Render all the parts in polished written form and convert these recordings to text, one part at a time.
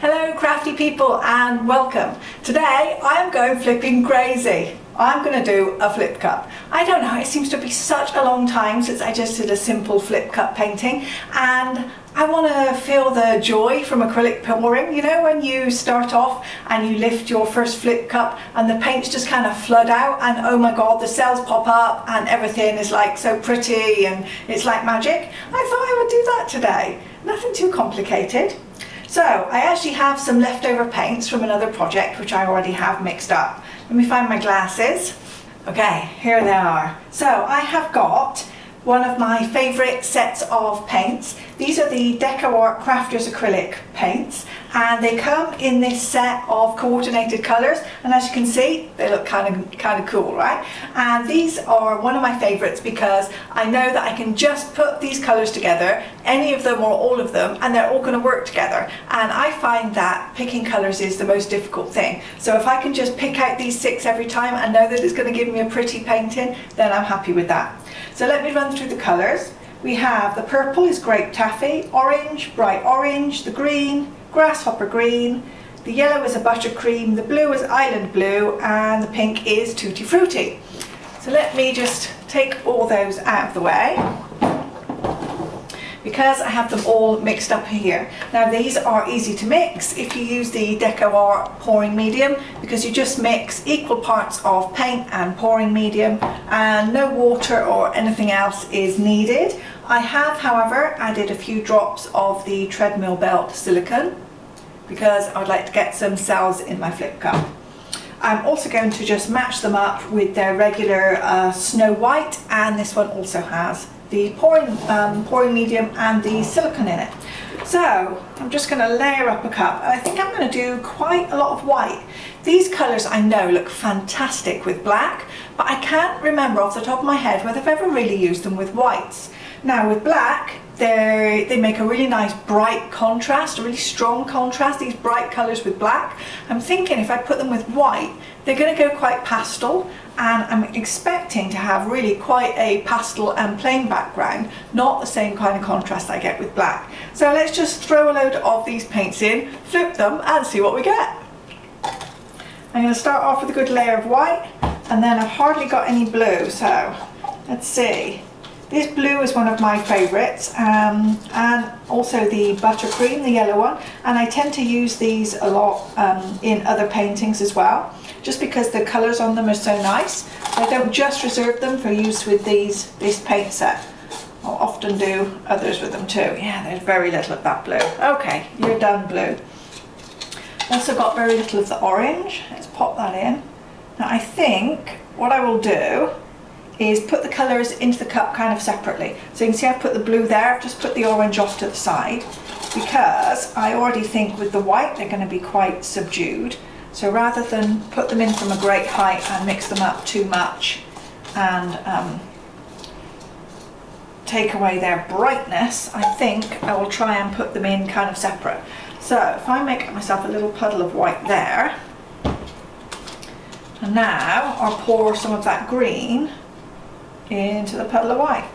Hello crafty people and welcome. Today I am going flipping crazy. I'm going to do a flip cup. I don't know, it seems to be such a long time since I just did a simple flip cup painting, and I want to feel the joy from acrylic pouring. You know, when you start off and you lift your first flip cup and the paints just kind of flood out and oh my god, the cells pop up and everything is like so pretty and it's like magic. I thought I would do that today. Nothing too complicated. So I actually have some leftover paints from another project which I already have mixed up. Let me find my glasses. Okay, here they are. So I have got one of my favourite sets of paints. These are the DecoArt Crafters acrylic paints, and they come in this set of coordinated colours, and as you can see they look kind of cool, right? And these are one of my favourites because I know that I can just put these colours together, any of them or all of them, and they're all going to work together. And I find that picking colours is the most difficult thing, so if I can just pick out these six every time and know that it's going to give me a pretty painting, then I'm happy with that. So let me run through the colours. We have the purple is grape taffy, orange, bright orange, the green, grasshopper green, the yellow is a buttercream, the blue is island blue, and the pink is tutti frutti. So let me just take all those out of the way because I have them all mixed up here. Now these are easy to mix if you use the DecoArt pouring medium, because you just mix equal parts of paint and pouring medium and no water or anything else is needed. I have however added a few drops of the treadmill belt silicone because I'd like to get some cells in my flip cup. I'm also going to just match them up with their regular Snow White, and this one also has the pouring medium and the silicone in it. So I'm just going to layer up a cup, and I think I'm going to do quite a lot of white. These colours I know look fantastic with black, but I can't remember off the top of my head whether I've ever really used them with whites. Now with black, they make a really nice bright contrast, a really strong contrast, these bright colours with black. I'm thinking if I put them with white, they're going to go quite pastel, and I'm expecting to have really quite a pastel and plain background, not the same kind of contrast I get with black. So let's just throw a load of these paints in, flip them and see what we get. I'm going to start off with a good layer of white, and then I've hardly got any blue, so let's see. This blue is one of my favourites, and also the buttercream, the yellow one, and I tend to use these a lot in other paintings as well, just because the colours on them are so nice. I don't just reserve them for use with this paint set. I'll often do others with them too. Yeah, there's very little of that blue. Okay, you're done blue. Also got very little of the orange. Let's pop that in. Now I think what I will do is put the colours into the cup kind of separately. So you can see I've put the blue there, I've just put the orange off to the side, because I already think with the white they're going to be quite subdued. So rather than put them in from a great height and mix them up too much and take away their brightness, I think I will try and put them in kind of separate. So if I make myself a little puddle of white there, and now I'll pour some of that green into the puddle of white.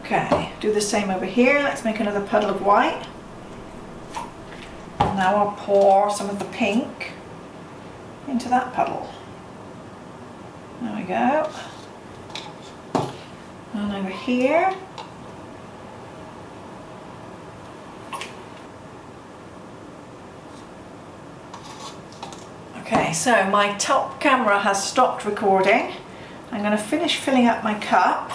Okay, do the same over here. Let's make another puddle of white. And now I'll pour some of the pink into that puddle. There we go. And over here. Okay, so my top camera has stopped recording. I'm going to finish filling up my cup,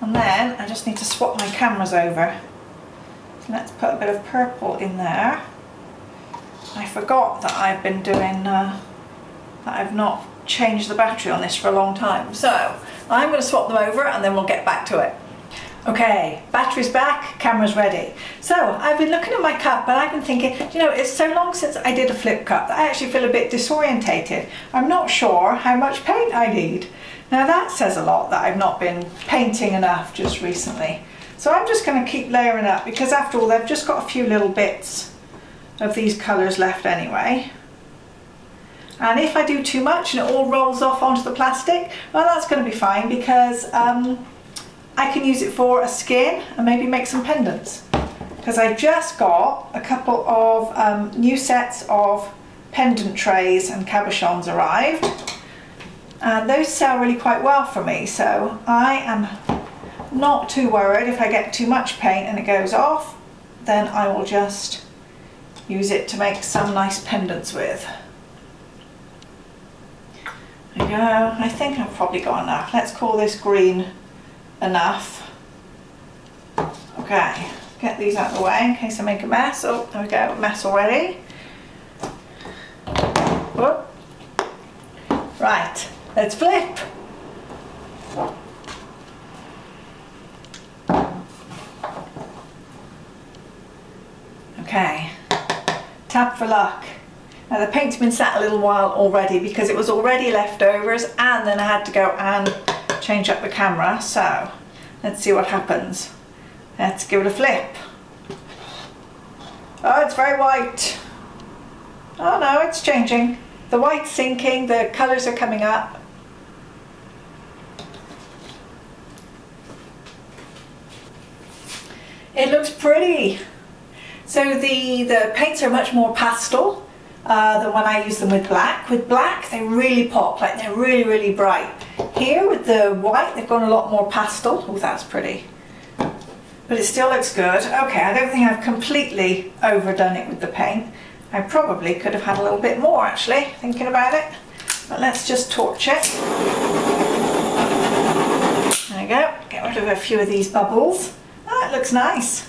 and then I just need to swap my cameras over. So let's put a bit of purple in there. I forgot that I've been doing, that I've not changed the battery on this for a long time. So I'm going to swap them over and then we'll get back to it. Okay, battery's back, camera's ready. So I've been looking at my cup and I've been thinking, you know, it's so long since I did a flip cup that I actually feel a bit disorientated. I'm not sure how much paint I need. Now that says a lot that I've not been painting enough just recently. So I'm just going to keep layering up, because after all they've just got a few little bits of these colours left anyway. And if I do too much and it all rolls off onto the plastic, well that's going to be fine, because I can use it for a skin and maybe make some pendants. because I just got a couple of new sets of pendant trays and cabochons arrived, and those sell really quite well for me, so I am not too worried if I get too much paint and it goes off. Then I will just use it to make some nice pendants with. There you go. I think I've probably got enough. Let's call this green enough. Okay, get these out of the way in case I make a mess. Oh, there we go, a mess already. Whoop. Right, let's flip. Okay, tap for luck. Now the paint's been sat a little while already because it was already leftovers, and then I had to go and change up the camera, so let's see what happens. Let's give it a flip. Oh, it's very white. Oh no, it's changing. The white's sinking, the colours are coming up. It looks pretty. So the paints are much more pastel than when I use them with black. With black they really pop, like they're really, really bright. Here with the white they've gone a lot more pastel. Oh, that's pretty. But it still looks good. Okay, I don't think I've completely overdone it with the paint. I probably could have had a little bit more, actually, thinking about it. But let's just torch it. There you go, get rid of a few of these bubbles. Oh, it looks nice.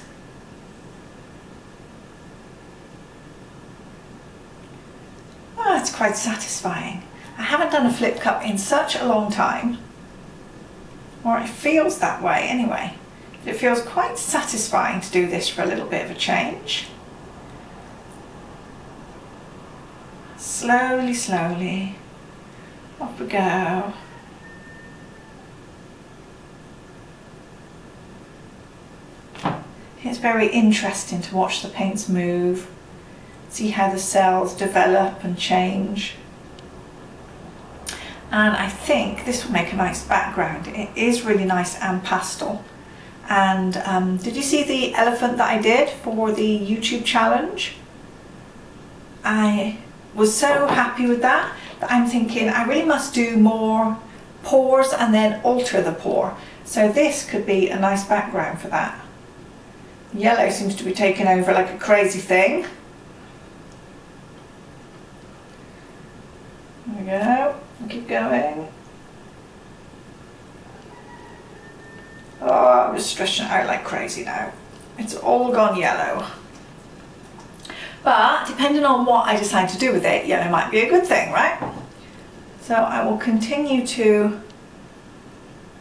Oh, it's quite satisfying. I haven't done a flip cup in such a long time. Or it feels that way anyway. It feels quite satisfying to do this for a little bit of a change. Slowly, slowly, off we go. It's very interesting to watch the paints move, see how the cells develop and change. And I think this will make a nice background. It is really nice and pastel. And did you see the elephant that I did for the YouTube challenge? I was so happy with that that I'm thinking I really must do more pores and then alter the pore. So this could be a nice background for that. Yellow seems to be taking over like a crazy thing. There we go, keep going. Oh, I'm just stretching it out like crazy now. It's all gone yellow. But depending on what I decide to do with it, yellow might be a good thing, right? So I will continue to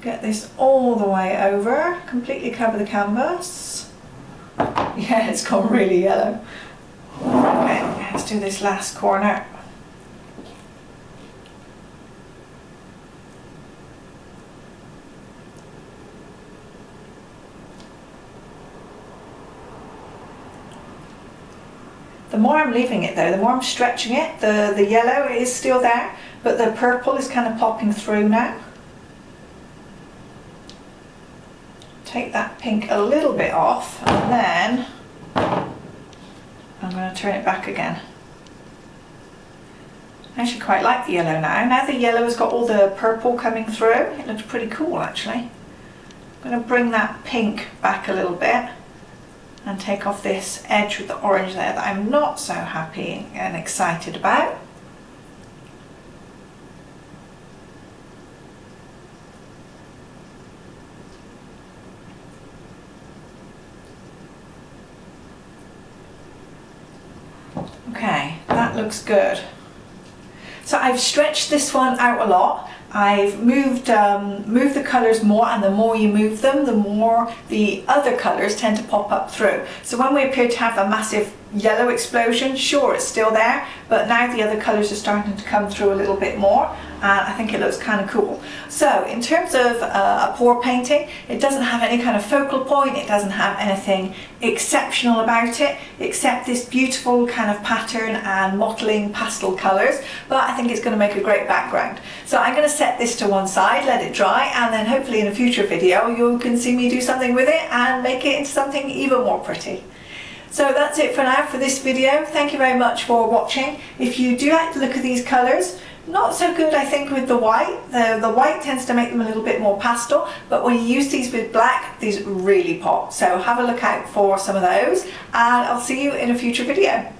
get this all the way over, completely cover the canvas. Yeah, it's gone really yellow. Okay, let's do this last corner. The more I'm leaving it though, the more I'm stretching it, the yellow is still there, but the purple is kind of popping through now. Take that pink a little bit off, and then I'm going to turn it back again. I actually quite like the yellow now. Now the yellow has got all the purple coming through, it looks pretty cool actually. I'm going to bring that pink back a little bit and take off this edge with the orange there that I'm not so happy and excited about. Okay, that looks good. So I've stretched this one out a lot. I've moved the colours more, and the more you move them, the more the other colours tend to pop up through. So when we appear to have a massive yellow explosion, sure, it's still there, but now the other colours are starting to come through a little bit more, and I think it looks kind of cool. So in terms of a pore painting, it doesn't have any kind of focal point, it doesn't have anything exceptional about it, except this beautiful kind of pattern and mottling pastel colours, but I think it's going to make a great background. So I'm going to set this to one side, let it dry, and then hopefully in a future video you can see me do something with it and make it into something even more pretty. So that's it for now for this video. Thank you very much for watching. If you do like to look at these colours, not so good I think with the white. The white tends to make them a little bit more pastel, but when you use these with black, these really pop. So have a look out for some of those, and I'll see you in a future video.